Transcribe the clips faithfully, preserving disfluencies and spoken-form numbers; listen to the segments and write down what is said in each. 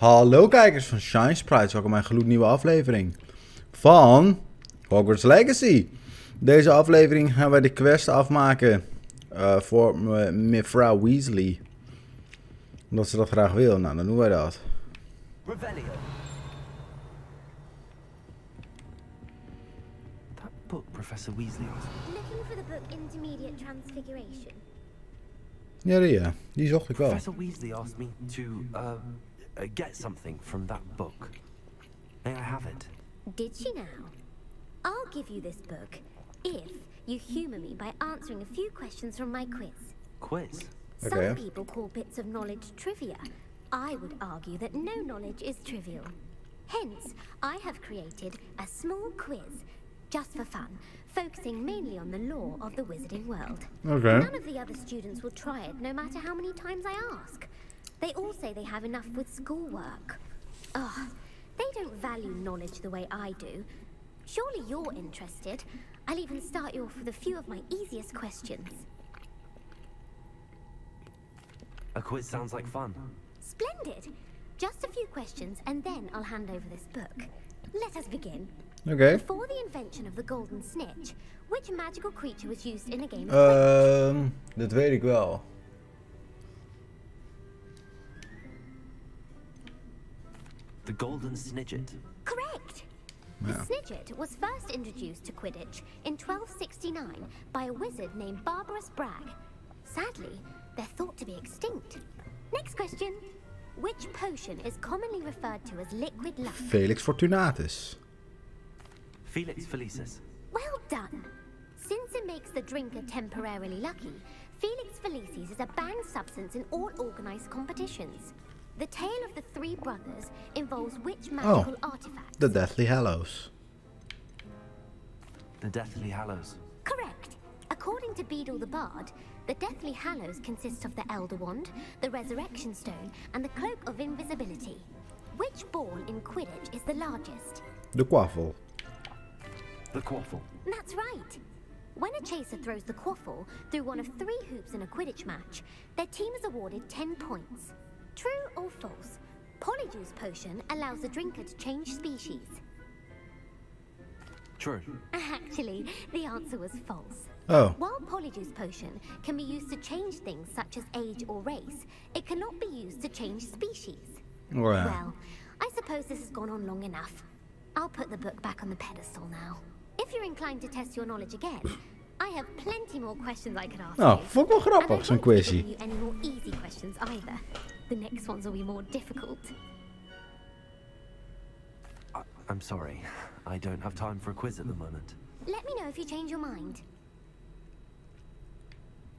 Hallo kijkers van ShineSprites, welkom bij een gloednieuwe aflevering van Hogwarts Legacy. Deze aflevering gaan wij de quest afmaken uh, voor uh, mevrouw Weasley. Omdat ze dat graag wil, nou dan doen wij dat. Revelio. That book Professor Weasley was looking for the book Intermediate Transfiguration. Ja, die, ja, die zocht ik wel. Professor Weasley asked me to uh... get something from that book. May I have it? Did she now? I'll give you this book if you humor me by answering a few questions from my quiz. Quiz? Okay. Some people call bits of knowledge trivia. I would argue that no knowledge is trivial. Hence, I have created a small quiz just for fun, focusing mainly on the lore of the wizarding world. Okay. None of the other students will try it, no matter how many times I ask. They all say they have enough with schoolwork. Oh, they don't value knowledge the way I do. Surely you're interested. I'll even start you off with a few of my easiest questions. A quiz sounds like fun. Splendid. Just a few questions and then I'll hand over this book. Let us begin. Okay. Before the invention of the Golden Snitch, which magical creature was used in a game of Quidditch? Um, dat weet ik wel. The Golden Snidget. Correct! Yeah. The Snidget was first introduced to Quidditch in twelve sixty-nine by a wizard named Barbarous Bragg. Sadly, they're thought to be extinct. Next question. Which potion is commonly referred to as liquid luck? Felix Fortunatus. Felix Felicis. Well done! Since it makes the drinker temporarily lucky, Felix Felicis is a banned substance in all organized competitions. The tale of the three brothers involves which magical oh, artifact? The Deathly Hallows. The Deathly Hallows. Correct. According to Beedle the Bard, the Deathly Hallows consists of the Elder Wand, the Resurrection Stone, and the Cloak of Invisibility. Which ball in Quidditch is the largest? The Quaffle. The Quaffle. That's right. When a chaser throws the Quaffle through one of three hoops in a Quidditch match, their team is awarded ten points. True or false? Polyjuice potion allows the drinker to change species. True. Actually, the answer was false. Oh. While Polyjuice potion can be used to change things such as age or race, it cannot be used to change species. Wow. Well, I suppose this has gone on long enough. I'll put the book back on the pedestal now. If you're inclined to test your knowledge again, I have plenty more questions I can ask. Oh, vond ik wel grappig, zo'n quizje. Any more easy questions either. The next ones will be more difficult. I, I'm sorry. I don't have time for a quiz at the moment. Let me know if you change your mind.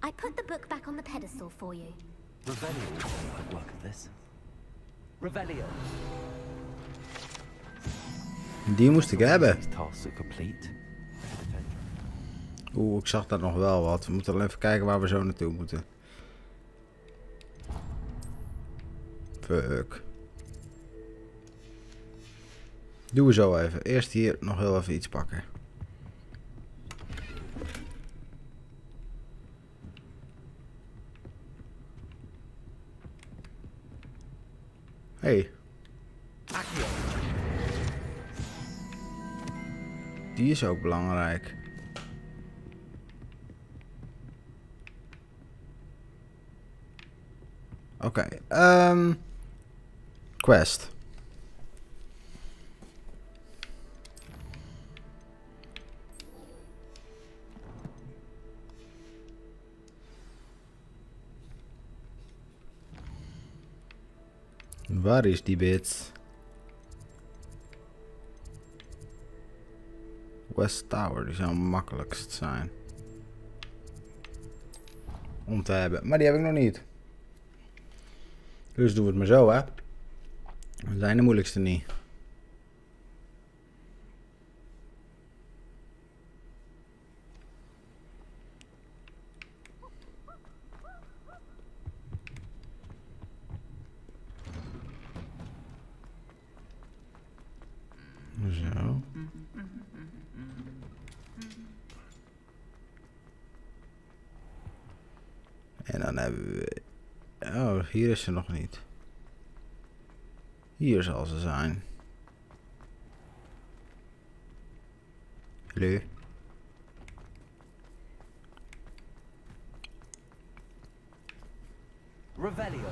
I put the book back on the pedestal for you. Revelio will do the work of this. Revelio. Die moest ik hebben. Oeh, ik zag daar nog wel wat. We moeten wel even kijken waar we zo naartoe moeten. Fuck. Doen we zo even. Eerst hier nog heel even iets pakken. Hey. Die is ook belangrijk. Oké, okay, um, quest. Waar is die bits? West Tower, die zou makkelijkst zijn om te hebben, maar die heb ik nog niet. Dus doen we het maar zo, hè. We zijn de moeilijkste niet. Zo. En dan hebben we... Oh, hier is ze nog niet. Hier zal ze zijn. Hallo. Revelio.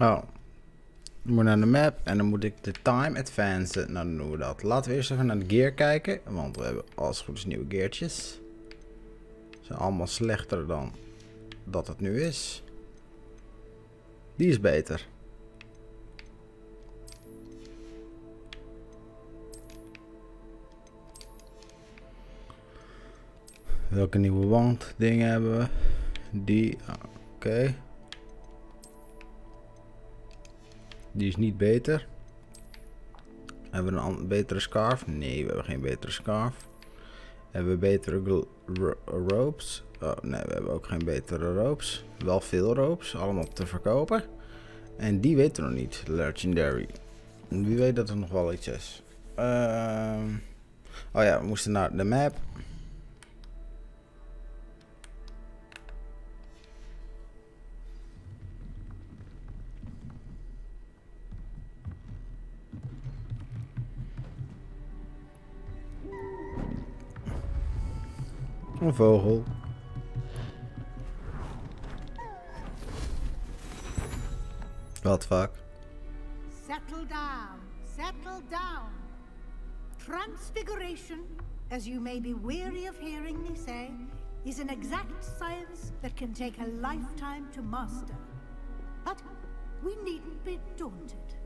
Oh, ik moet naar de map en dan moet ik de time advancen. Nou, dan doen we dat. Laten we eerst even naar de gear kijken, want we hebben als het goed is nieuwe geartjes. Ze zijn allemaal slechter dan dat het nu is. Die is beter. Welke nieuwe wand dingen hebben we? Die, oké. Okay. Die is niet beter. Hebben we een betere scarf? Nee, we hebben geen betere scarf. Hebben we betere ropes? Oh, nee, we hebben ook geen betere ropes. Wel veel ropes, allemaal te verkopen. En die weten we nog niet. Legendary. Wie weet dat er nog wel iets is. Uh, oh ja, we moesten naar de map. Een vogel. What the fuck? Settle down, settle down. Transfiguration, as you may be weary of hearing me say, is an exact science that can take a lifetime to master. But we needn't be daunted.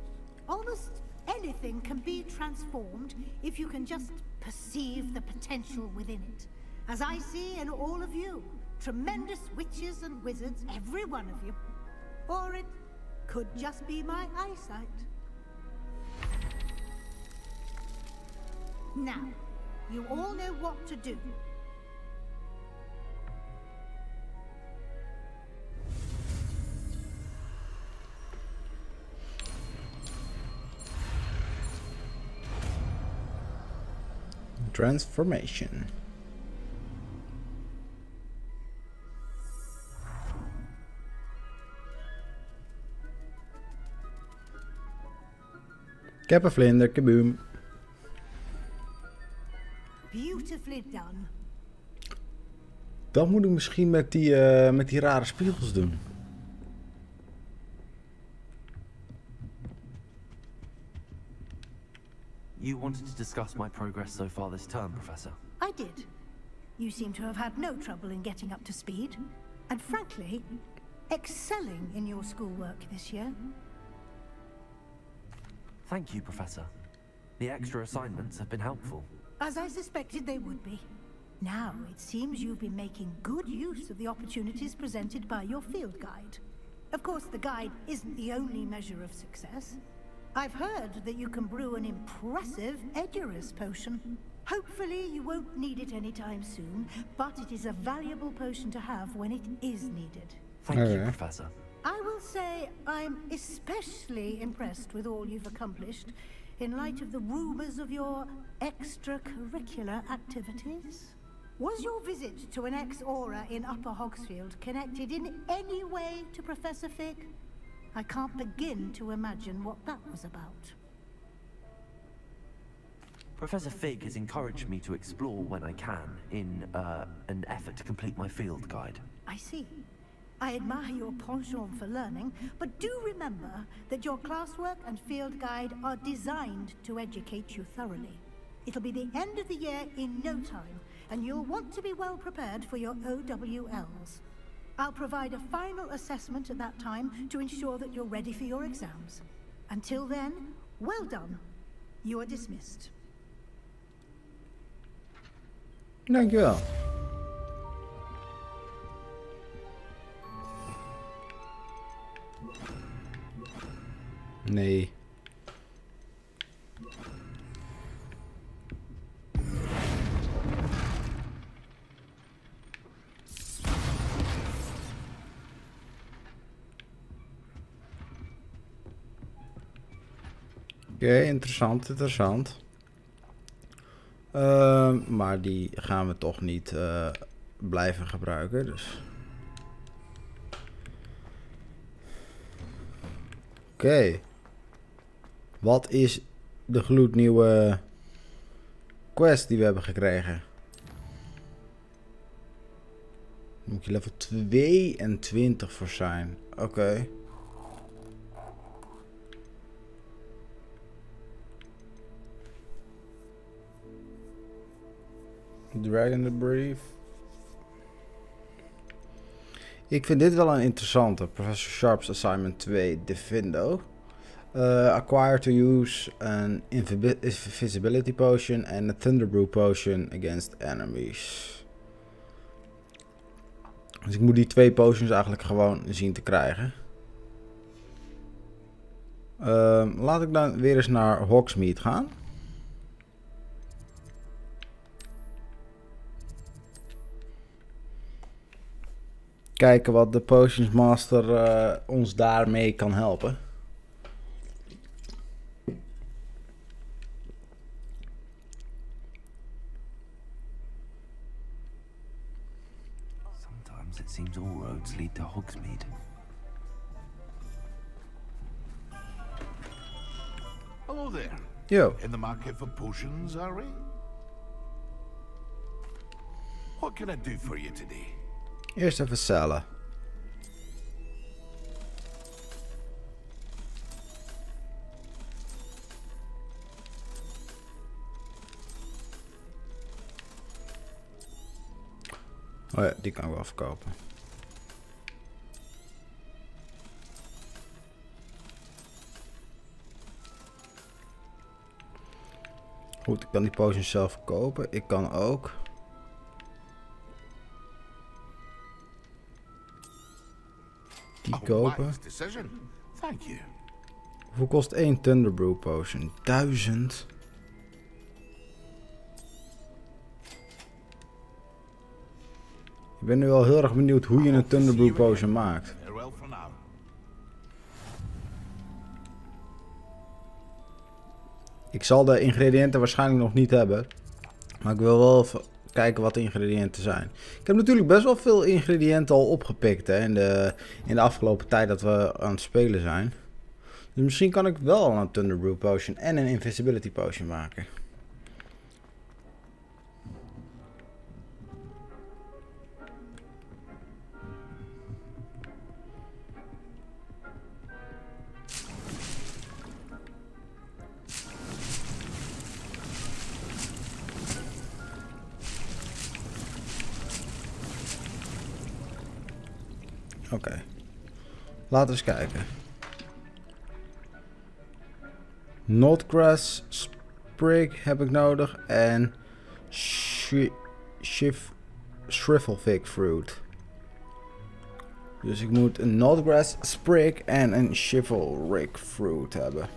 Almost anything can be transformed if you can just perceive the potential within it. As I see in all of you, tremendous witches and wizards, every one of you. Or it could just be my eyesight. Now, you all know what to do. Transformation. Kappenvlinder, kaboom. Beautifully done. Dat moet ik misschien met die, uh, met die rare spiegels doen. You wanted to discuss my progress so far this term, Professor. I did. You seem to have had no trouble in getting up to speed, and frankly, excelling in your schoolwork this year. Thank you, Professor. The extra assignments have been helpful. As I suspected they would be. Now, it seems you've been making good use of the opportunities presented by your field guide. Of course, the guide isn't the only measure of success. I've heard that you can brew an impressive Edgurus potion. Hopefully, you won't need it anytime soon, but it is a valuable potion to have when it is needed. Thank you, Professor. I will say I'm especially impressed with all you've accomplished in light of the rumors of your extracurricular activities. Was your visit to an ex-aura in Upper Hogsfield connected in any way to Professor Fig? I can't begin to imagine what that was about. Professor Fig has encouraged me to explore when I can in uh, an effort to complete my field guide. I see. I admire your penchant for learning, but do remember that your classwork and field guide are designed to educate you thoroughly. It'll be the end of the year in no time, and you'll want to be well prepared for your O W Ls. I'll provide a final assessment at that time to ensure that you're ready for your exams. Until then, well done. You are dismissed. Thank you. Nee. Oké, interessant, interessant. Uh, maar die gaan we toch niet uh, blijven gebruiken, dus... Oké. Okay. Wat is de gloednieuwe quest die we hebben gekregen? Daar moet je level tweeëntwintig voor zijn. Oké. Okay. Dragon the Brief. Ik vind dit wel een interessante. Professor Sharp's Assignment twee, De Vindo. Uh, acquire to use an Invisibility Potion and a Thunderbrew Potion against enemies. Dus ik moet die twee potions eigenlijk gewoon zien te krijgen. Uh, laat ik dan weer eens naar Hogsmeade gaan. Kijken wat de Potions Master uh, ons daarmee kan helpen. Sometimes it seems all roads lead to Hogsmeade. Hello there. Yo. In the market for potions, are we? What can I do for you today? Eerst even cellen. Oh ja, die kan ik wel verkopen. Goed, ik kan die potions zelf verkopen. Ik kan ook... kopen. Hoeveel kost één Thunderbrew Potion? duizend. Ik ben nu wel heel erg benieuwd hoe je een Thunderbrew Potion maakt. Ik zal de ingrediënten waarschijnlijk nog niet hebben. Maar ik wil wel even kijken wat de ingrediënten zijn. Ik heb natuurlijk best wel veel ingrediënten al opgepikt, hè, in de, in de afgelopen tijd dat we aan het spelen zijn. Dus misschien kan ik wel een Thunderbrew Potion en een Invisibility Potion maken. Oké, okay. Laten we eens kijken. Knotgrass Sprig heb ik nodig en Shri Shrivelfig Fruit. Dus ik moet een Knotgrass Sprig en een Shrivelfig Fruit hebben.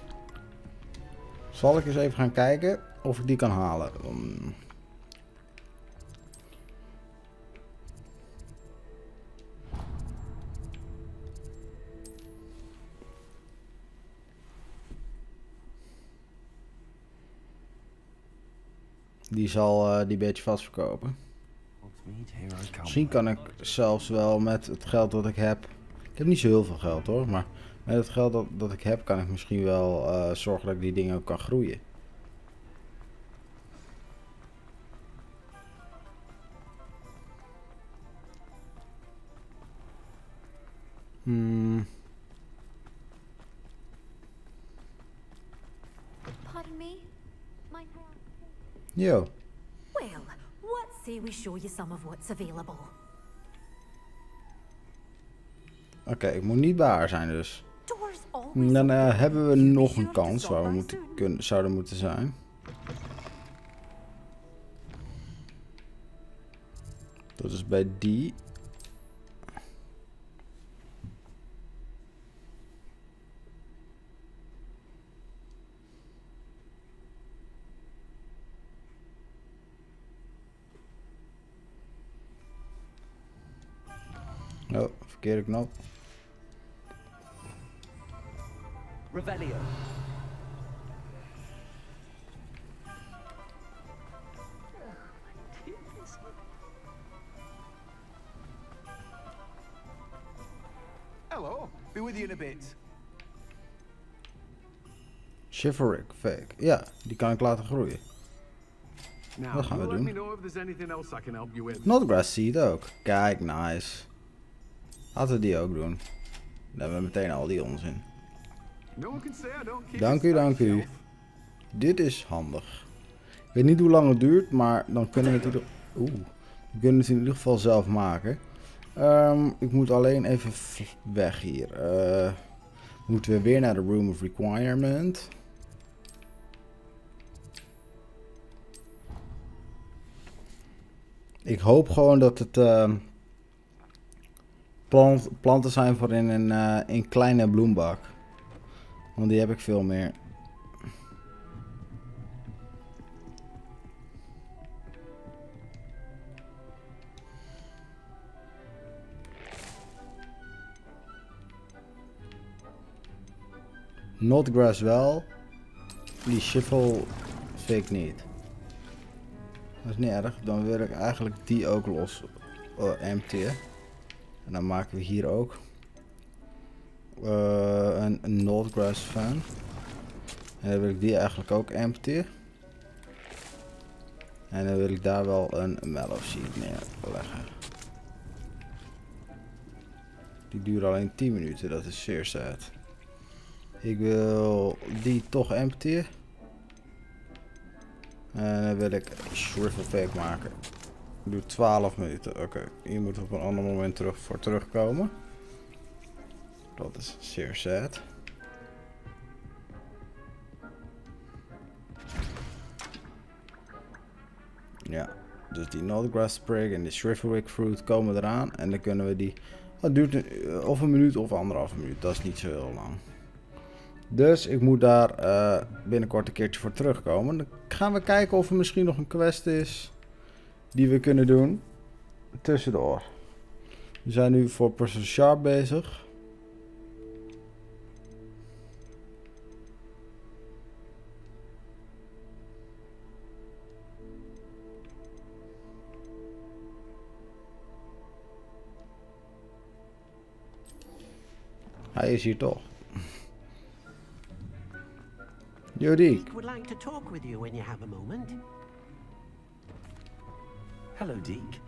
Zal ik eens even gaan kijken of ik die kan halen. Um... Die zal uh, die beetje vastverkopen. Misschien kan ik zelfs wel met het geld dat ik heb... Ik heb niet zo heel veel geld hoor, maar met het geld dat, dat ik heb kan ik misschien wel uh, zorgen dat ik die dingen ook kan groeien. Hmm. Yo. Well, what say we show you some of what's available? Oké, okay, ik moet niet bij haar zijn dus. Dan uh, hebben we nog een kans waar we moeten kunnen, zouden moeten zijn. Dat is bij die. Oh, verkeerde knop. Revelio. Be with you in a bit. Shiverick Fig. Ja, die kan ik laten groeien. Dat gaan we doen. Knotgrass Seed ook. Kijk, nice. Laten we die ook doen. Dan hebben we meteen al die onzin. Dank u, dank u. Dit is handig. Ik weet niet hoe lang het duurt, maar dan kunnen we het ieder... Oeh. We kunnen het in ieder geval zelf maken. Um, ik moet alleen even weg hier. Uh, moeten we weer naar de Room of Requirement. Ik hoop gewoon dat het uh, plant, planten zijn voor in een uh, in kleine bloembak. Want die heb ik veel meer. Knotgrass wel. Die Shrivelfig niet. Dat is niet erg. Dan wil ik eigenlijk die ook los uh, emptyen. En dan maken we hier ook uh, een, een Knotgrass fan. En dan wil ik die eigenlijk ook emptyen. En dan wil ik daar wel een Mallow Seed neerleggen. Die duurt alleen tien minuten. Dat is zeer sad. Ik wil die toch emptyen. En dan wil ik Shrivelfig maken. Ik doe twaalf minuten. Oké, okay. Hier moeten we op een ander moment terug voor terugkomen. Dat is zeer sad. Ja, dus die Knotgrass Sprig en de Shrivelfig Fruit komen eraan. En dan kunnen we die... Dat duurt een, of een minuut of anderhalve minuut. Dat is niet zo heel lang. Dus ik moet daar uh, binnenkort een keertje voor terugkomen. Dan gaan we kijken of er misschien nog een quest is die we kunnen doen tussendoor. We zijn nu voor Professor Sharp bezig. Hij is hier toch. Deek would like to talk with you when you have a moment. Hello, Deek.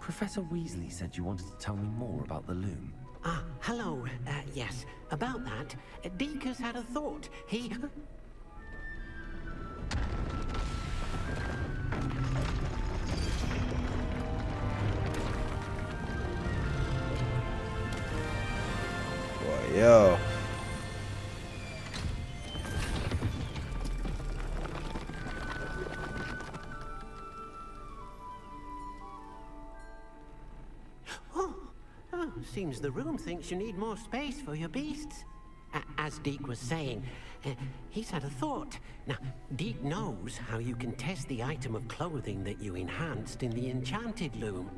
Professor Weasley said you wanted to tell me more about the loom. Ah, hello. Uh, yes, about that. Deek has had a thought. He... Boy, yo. Seems the room thinks you need more space for your beasts. A as Deek was saying, uh, he's had a thought. Now, Deek knows how you can test the item of clothing that you enhanced in the enchanted loom.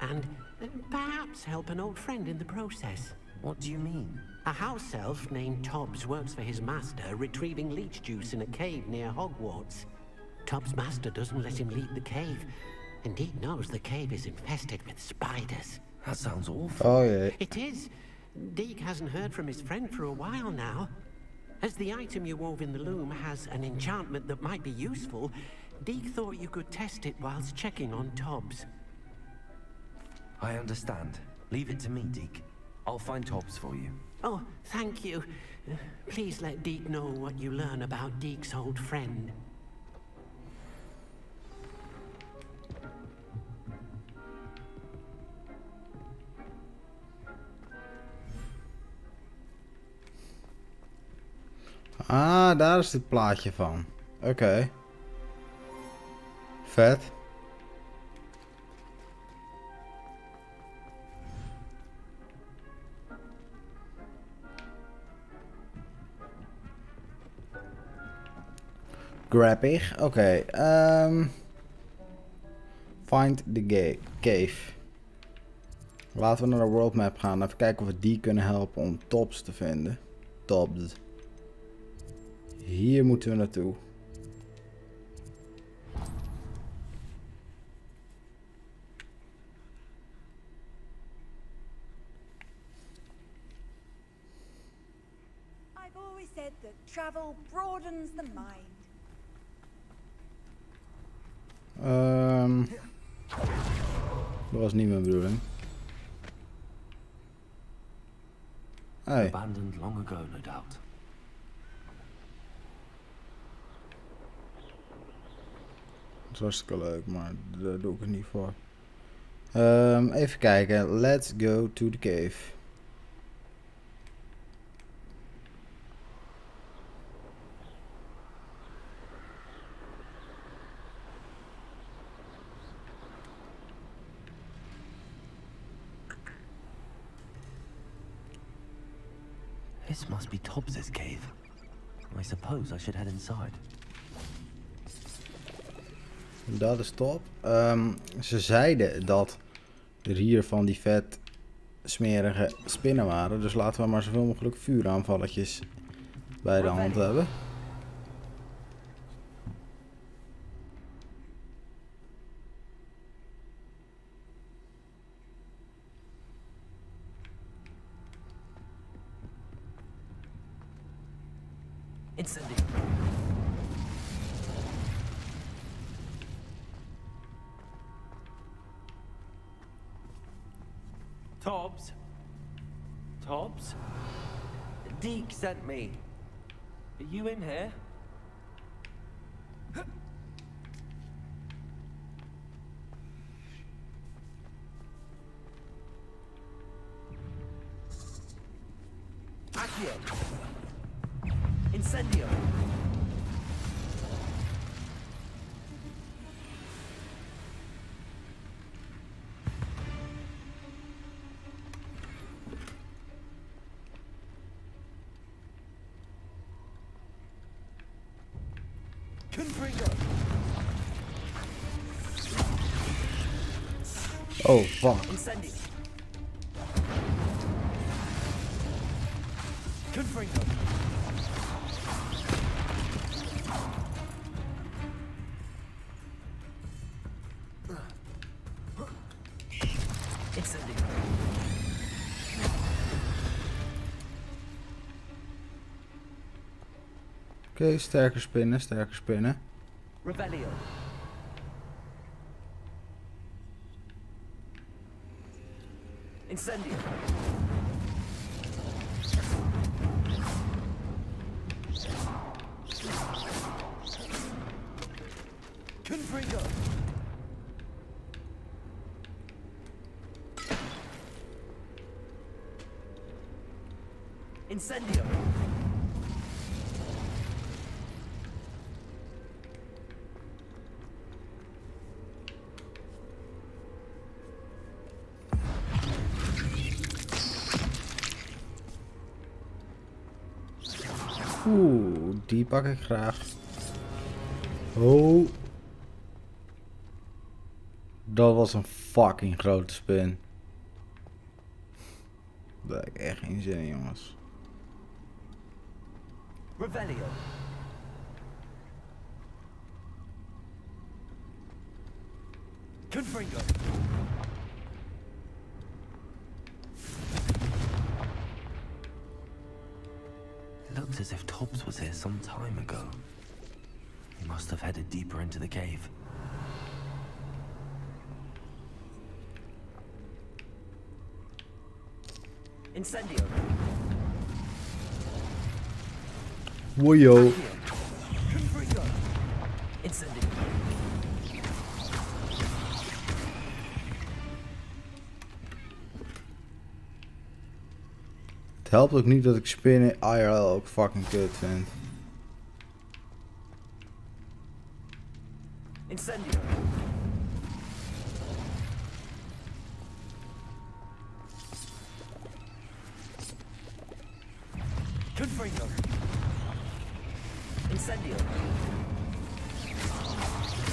And uh, perhaps help an old friend in the process. What do you mean? A house elf named Tobbs works for his master, retrieving leech juice in a cave near Hogwarts. Tobbs' master doesn't let him leave the cave. And Deek knows the cave is infested with spiders. That sounds awful. Oh, yeah. It is. Deek hasn't heard from his friend for a while now. As the item you wove in the loom has an enchantment that might be useful, Deek thought you could test it whilst checking on Tobbs. I understand. Leave it to me, Deek. I'll find Tobbs for you. Oh, thank you. Please let Deek know what you learn about Deek's old friend. Ah, daar is het plaatje van. Oké. Okay. Vet. Grappig. Oké. Okay. Um, find the cave. Laten we naar de world map gaan. Even kijken of we die kunnen helpen om Tobbs te vinden. Tobbs. Hier moeten we naartoe. said that travel broadens the mind. Um, dat was niet mijn bedoeling. Hey. Abandoned long ago, no doubt. Dat is hartstikke leuk, maar daar doe ik het niet voor. Um, even kijken. Let's go to the cave. This must be Tobbs's cave. I suppose I should head inside. Dat is top. Um, ze zeiden dat er hier van die vet smerige spinnen waren. Dus laten we maar zoveel mogelijk vuuraanvalletjes bij de hand hebben. Incendio. Tobbs. Tobbs. Deke sent me. Are you in here? Oh, fuck. Incendio. Confringo. Incendio. Oké, sterke spinnen, sterke spinnen. Revelio. Incendio. Confringo. Incendio. Oeh, die pak ik graag. Oh. Dat was een fucking grote spin. Daar heb ik echt geen zin in, jongens. Revelio. Confringo. Looks as if Tobbs was here some time ago. He must have headed deeper into the cave. Incendio. Woyo. Incendio. Het helpt ook niet dat ik spinnen I R L ook fucking kut vind. Incendio. Confringo. Incendio.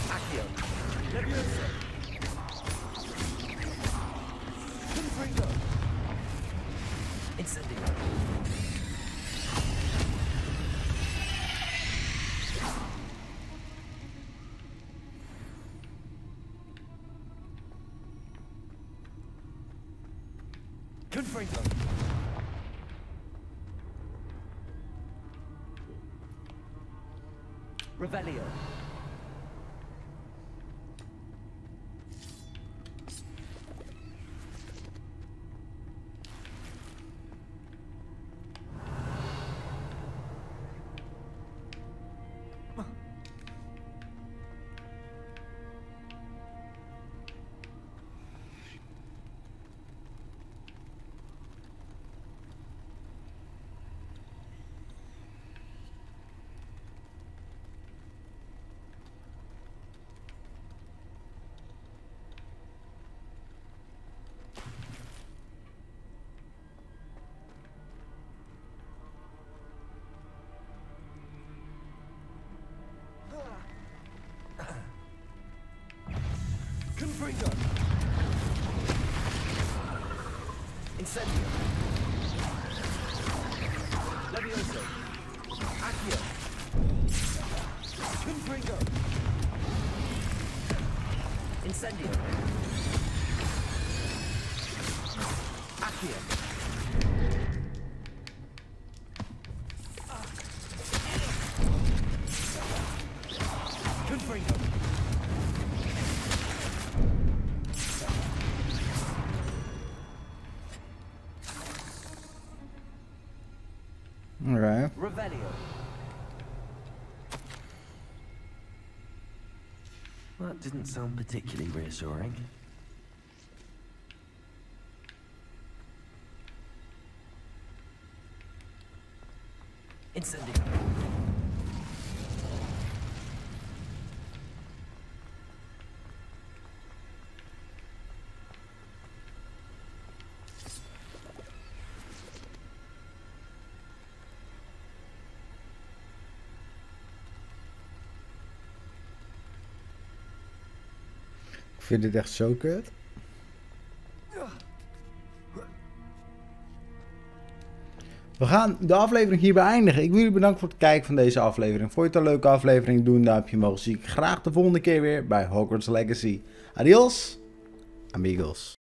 Accio. Levioso. Confringo. Incendio. Confringo. Revelio. Incendio. Levioso. Accio. Confringo. Incendio. Accio. Well, that didn't sound particularly reassuring. Incendio. Ik vind dit echt zo kut. We gaan de aflevering hier beëindigen. Ik wil jullie bedanken voor het kijken van deze aflevering. Vond je het een leuke aflevering? Doe een duimpje omhoog. Zie ik graag de volgende keer weer bij Hogwarts Legacy. Adios, amigos.